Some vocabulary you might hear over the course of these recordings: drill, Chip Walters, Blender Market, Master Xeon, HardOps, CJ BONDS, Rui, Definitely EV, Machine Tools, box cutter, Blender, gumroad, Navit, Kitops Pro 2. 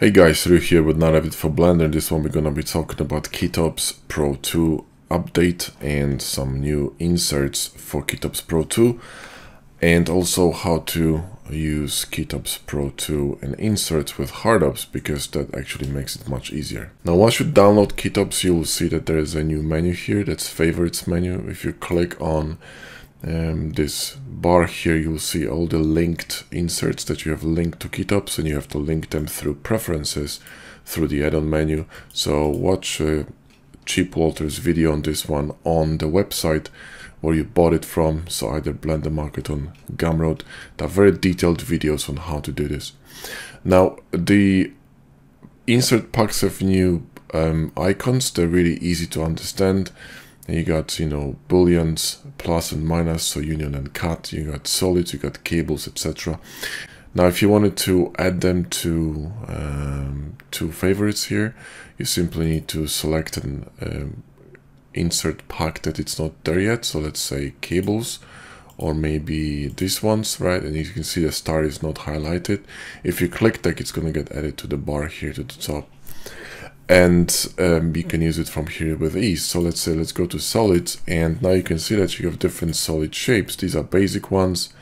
Hey guys, Rui here with Navit for Blender. This one we're gonna be talking about Kitops Pro 2 update and some new inserts for Kitops Pro 2, and also how to use Kitops Pro 2 and inserts with HardOps, because that actually makes it much easier. Now once you download Kitops, you'll see that there is a new menu here, that's favorites menu. If you click on this bar here, you'll see all the linked inserts that you have linked to Kitops, and you have to link them through preferences, through the add-on menu. So watch Chip Walters' video on this one on the website where you bought it from, so either Blender Market on Gumroad. There are very detailed videos on how to do this. Now the insert packs have new icons. They're really easy to understand. You got, you know, booleans, plus and minus, so union and cut. You got solids, you got cables, etc. Now, if you wanted to add them to favorites here, you simply need to select an insert pack that it's not there yet. So let's say cables, or maybe these ones, right? And you can see the star is not highlighted. If you click that, it's gonna get added to the bar here to the top. And you can use it from here with ease. So let's say, let's go to solids, and now you can see that you have different solid shapes. These are basic ones,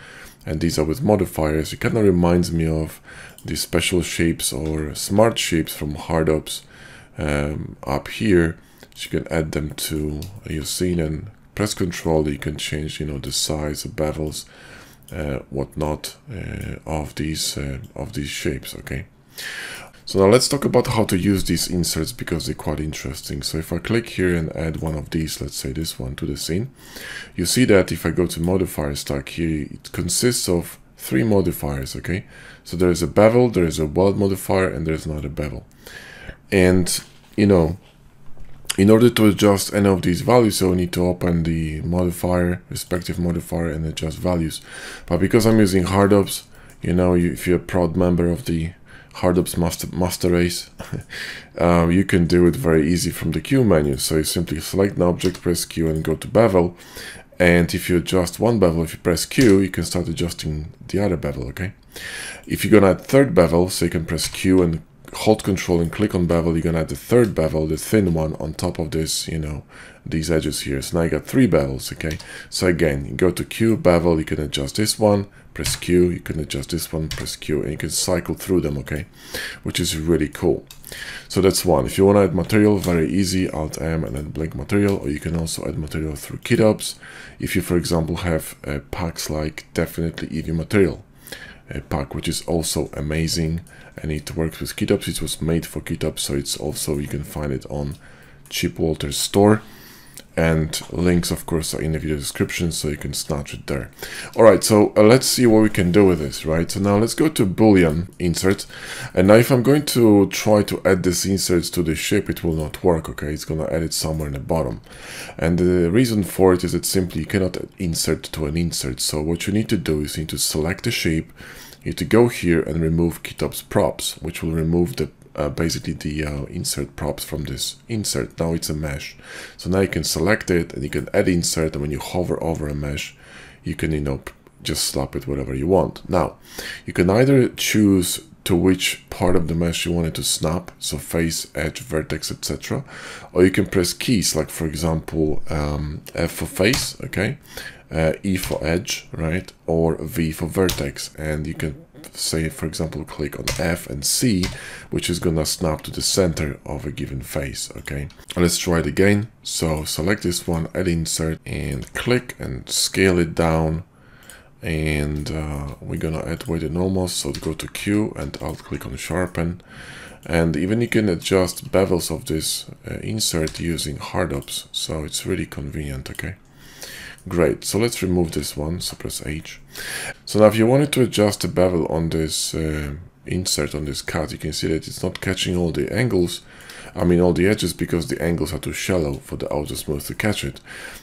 and these are with modifiers. It kind of reminds me of the special shapes or smart shapes from HardOps up here. So you can add them to your scene and press Control. You can change, you know, the size, the battles, whatnot of these shapes. Okay. So now let's talk about how to use these inserts, because they're quite interesting. So if I click here and add one of these, let's say this one, to the scene, you see that if I go to modifier stack here, it consists of three modifiers, okay? So there is a bevel, there is a weld modifier, and there's another bevel. And, you know, in order to adjust any of these values, so we need to open the modifier, respective modifier, and adjust values. But because I'm using HardOps, you know, if you're a proud member of the HardOps master race, you can do it very easy from the Q menu. So you simply select an object, press Q, and go to bevel. And if you adjust one bevel, if you press Q, you can start adjusting the other bevel, okay? If you're gonna add third bevel, so you can press Q and hold Control and click on bevel, you're gonna add the third bevel, the thin one, on top of this, you know, these edges here. So now you got three bevels, okay? So again, you go to Q, bevel, you can adjust this one, press Q, you can adjust this one, press Q, and you can cycle through them, okay? Which is really cool. So that's one. If you want to add material, very easy, Alt-M and then blank material, or you can also add material through Kitops, if you, for example, have packs like Definitely EV material pack, which is also amazing, and it works with Kitops. It was made for Kitops, so it's also, you can find it on Chip Walters' store. And links, of course, are in the video description, so you can snatch it there. All right, so let's see what we can do with this, right? So now let's go to Boolean inserts. And now if I'm going to try to add these inserts to the shape, it will not work, okay? It's gonna add it somewhere in the bottom. And the reason for it is that simply you cannot insert to an insert. So what you need to do is you need to select the shape, you need to go here and remove Kitops props, which will remove the basically the insert props from this insert. Now it's a mesh. So now you can select it and you can add insert, and when you hover over a mesh, you can, you know, just slap it whatever you want. Now, you can either choose to which part of the mesh you want it to snap, so face, edge, vertex, etc. Or you can press keys, like for example, F for face, okay? E for edge, right? Or V for vertex, and you can say, for example, click on F and C, which is gonna snap to the center of a given face, okay? Let's try it again. So select this one, add insert, and click and scale it down. And we're gonna add weight and normals, so go to Q and Alt click on sharpen. And even you can adjust bevels of this insert using HardOps, so it's really convenient, okay? Great, so let's remove this one, so press H. So now if you wanted to adjust the bevel on this insert, on this cut, you can see that it's not catching all the angles, I mean all the edges, because the angles are too shallow for the outer smooth to catch it.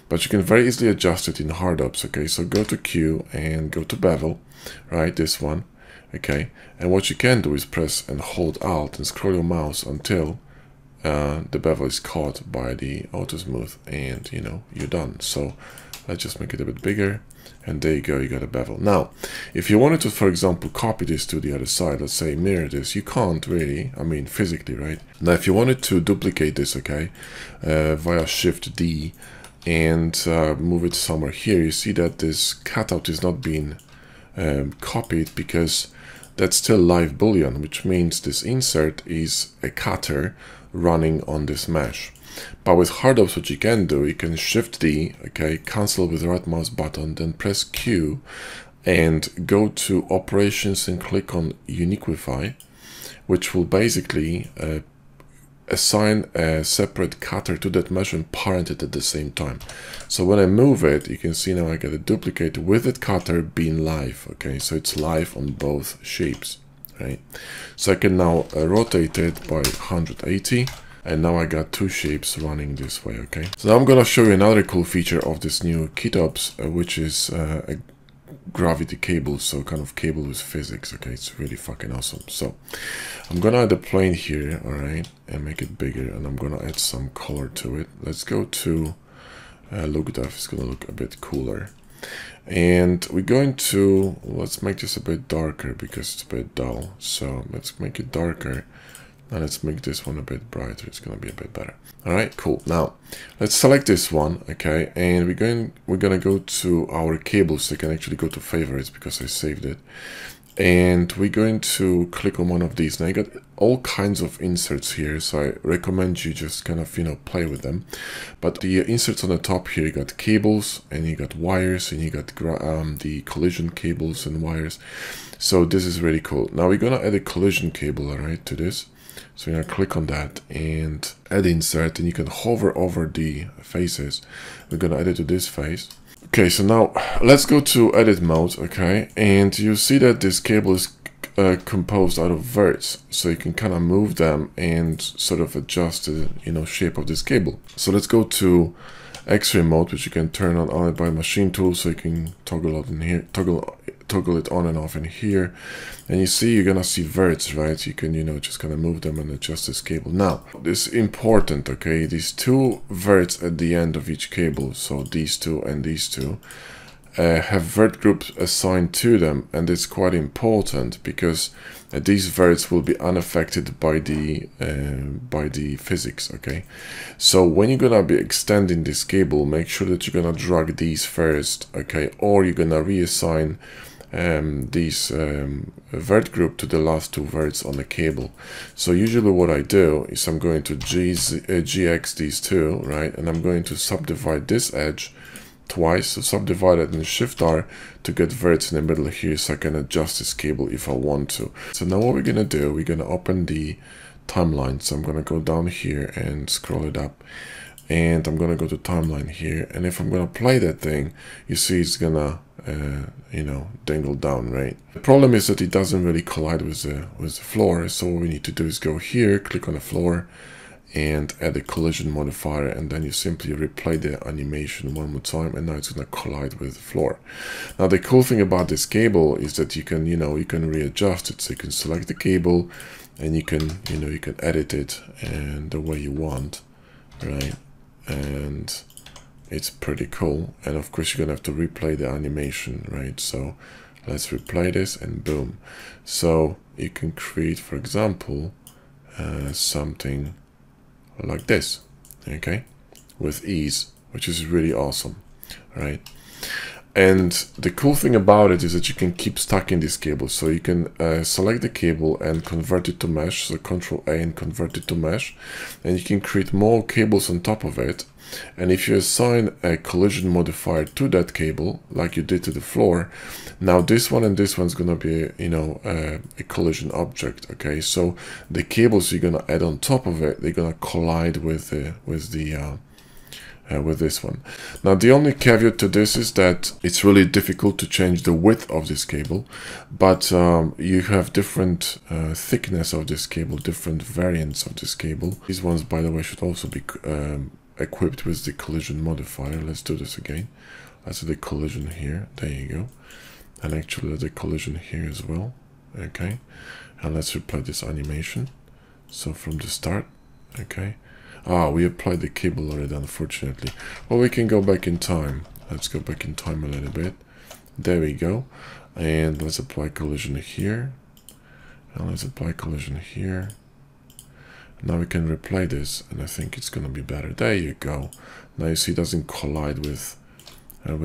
But you can very easily adjust it in HardOps, okay? So go to Q and go to bevel, right, this one, okay? And what you can do is press and hold Alt and scroll your mouse until the bevel is caught by the outer smooth, and, you know, you're done. So Let's just make it a bit bigger. And there you go, you got a bevel. Now, if you wanted to, for example, copy this to the other side, let's say mirror this, you can't really, I mean, physically, right? Now, if you wanted to duplicate this, okay, via Shift D and move it somewhere here, you see that this cutout is not being copied because that's still live boolean, which means this insert is a cutter running on this mesh. But with HardOps, what you can do, you can Shift D, okay, cancel with the right mouse button, then press Q and go to operations and click on Uniquify, which will basically assign a separate cutter to that mesh and parent it at the same time. So when I move it, you can see now I get a duplicate with that cutter being live, okay, so it's live on both shapes, right? So I can now rotate it by 180. And now I got two shapes running this way, okay? So now I'm gonna show you another cool feature of this new Kitops, which is a gravity cable, so kind of cable with physics, okay? It's really fucking awesome. So I'm gonna add a plane here, all right? And make it bigger, and I'm gonna add some color to it. Let's go to look def, it's gonna look a bit cooler. And we're going to, let's make this a bit darker because it's a bit dull. So let's make it darker. And let's make this one a bit brighter. It's gonna be a bit better. All right, cool. Now let's select this one, okay? And we're gonna go to our cables. I can actually go to favorites because I saved it. And we're going to click on one of these. Now you got all kinds of inserts here, so I recommend you just kind of, you know, play with them. But the inserts on the top here, you got cables and you got wires and you got the collision cables and wires. So this is really cool. Now we're gonna add a collision cable, all right, to this. So you're gonna click on that and add insert, and you can hover over the faces. We're gonna add it to this face. Okay, so now let's go to edit mode, okay? And you see that this cable is composed out of verts, so you can kind of move them and sort of adjust the, you know, shape of this cable. So let's go to X-ray mode, which you can turn on only by Machine Tools, so you can toggle out in here, toggle it on and off in here, and you see you're gonna see verts, right? You can, you know, just kind of move them and adjust this cable. Now this is important, okay? These two verts at the end of each cable, so these two and these two, have vert groups assigned to them, and it's quite important because these verts will be unaffected by the physics, okay? So when you're gonna be extending this cable, make sure that you're gonna drag these first, okay? Or you're gonna reassign these vert group to the last two verts on the cable. So usually what I do is I'm going to GX these two, right? And I'm going to subdivide this edge twice, so subdivide it and Shift R to get verts in the middle here, so I can adjust this cable if I want to. So now what we're gonna do, we're gonna open the timeline. So I'm gonna go down here and scroll it up, and I'm gonna go to timeline here, and if I'm gonna play that thing, you see it's gonna you know, dangle down, right? The problem is that it doesn't really collide with the floor, so what we need to do is go here, click on the floor, and add a collision modifier, and then you simply replay the animation one more time, and now it's gonna collide with the floor. Now the cool thing about this cable is that you can, you know, you can readjust it, so you can select the cable and you can, you know, you can edit it and the way you want, right? And it's pretty cool, and of course you're gonna have to replay the animation, right? So let's replay this, and boom. So you can create, for example, something like this, okay, with ease, which is really awesome, right? And the cool thing about it is that you can keep stacking this cable, so you can select the cable and convert it to mesh, so Control A and convert it to mesh, and you can create more cables on top of it. And if you assign a collision modifier to that cable, like you did to the floor, now this one and this one's gonna be, you know, a collision object, okay? So the cables you're gonna add on top of it, they're gonna collide with this one. Now the only caveat to this is that it's really difficult to change the width of this cable, but you have different thickness of this cable, different variants of this cable. These ones, by the way, should also be equipped with the collision modifier. Let's do this again. Let's do the collision here. There you go. And actually the collision here as well. Okay. And let's replay this animation. So from the start. Okay. Ah, we applied the cable already, unfortunately. Well, we can go back in time Let's go back in time a little bit. There we go. And let's apply collision here. And let's apply collision here. Now we can replay this, and I think it's going to be better. There you go. Now you see it doesn't collide with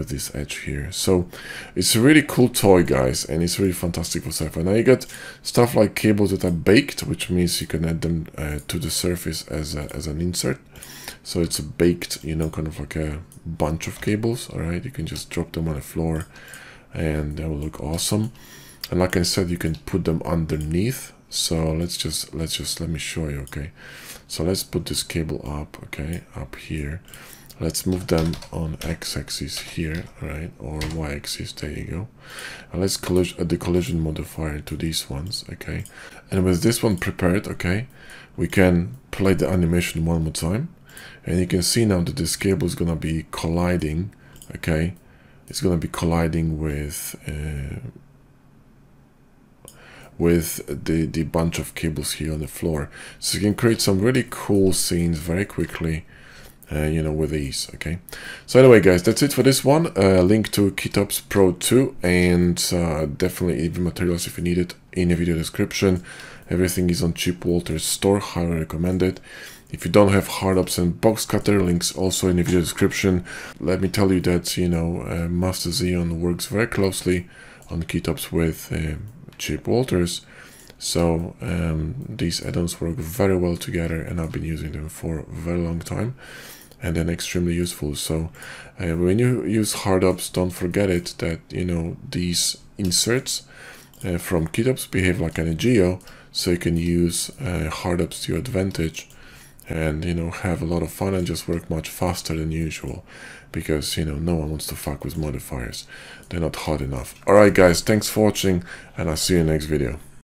this edge here. So it's a really cool toy, guys, and it's really fantastic for sci-fi. Now you got stuff like cables that are baked, which means you can add them to the surface as an insert. So it's a baked, you know, kind of like a bunch of cables. All right, you can just drop them on the floor, and they will look awesome. And like I said, you can put them underneath. So let me show you. Okay, so let's put this cable up. Okay, up here. Let's move them on x-axis here, right, or y-axis. There you go. And let's add the collision modifier to these ones. Okay, and with this one prepared, okay, we can play the animation one more time, and you can see now that this cable is gonna be colliding. Okay, it's gonna be colliding with the bunch of cables here on the floor. So you can create some really cool scenes very quickly, you know, with ease. Okay, so anyway, guys, that's it for this one. Link to Kitops Pro 2 and Definitely EV materials if you need it in the video description. Everything is on Chip Walters store, highly recommended. If you don't have HardOps and Box Cutter, links also in the video description. Let me tell you that, you know, Master Xeon works very closely on Kitops with Chip Walters, so these add-ons work very well together, and I've been using them for a very long time, and then extremely useful. So when you use HardOps, don't forget it that, you know, these inserts from Kitops behave like an Geo, so you can use HardOps to your advantage, and, you know, have a lot of fun and just work much faster than usual, because, you know, no one wants to fuck with modifiers. They're not hard enough. All right, guys, thanks for watching, and I'll see you in the next video.